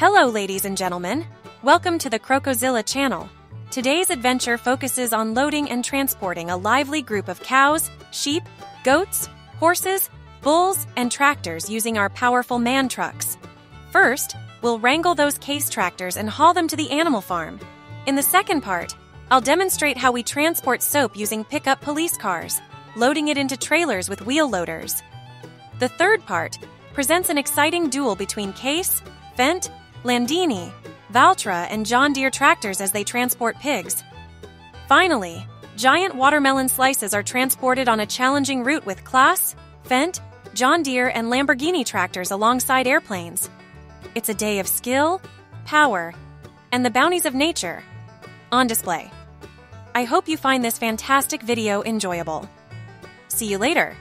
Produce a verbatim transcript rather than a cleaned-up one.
Hello ladies and gentlemen, welcome to the Crocozilla channel. Today's adventure focuses on loading and transporting a lively group of cows, sheep, goats, horses, bulls, and tractors using our powerful MAN trucks. First, we'll wrangle those Case tractors and haul them to the animal farm. In the second part, I'll demonstrate how we transport soap using pickup police cars, loading it into trailers with wheel loaders. The third part presents an exciting duel between Case, Fendt, Landini, Valtra, and John Deere tractors as they transport pigs. Finally, giant watermelon slices are transported on a challenging route with Claas, Fendt, John Deere, and Lamborghini tractors alongside airplanes. It's a day of skill, power, and the bounties of nature on display. I hope you find this fantastic video enjoyable. See you later!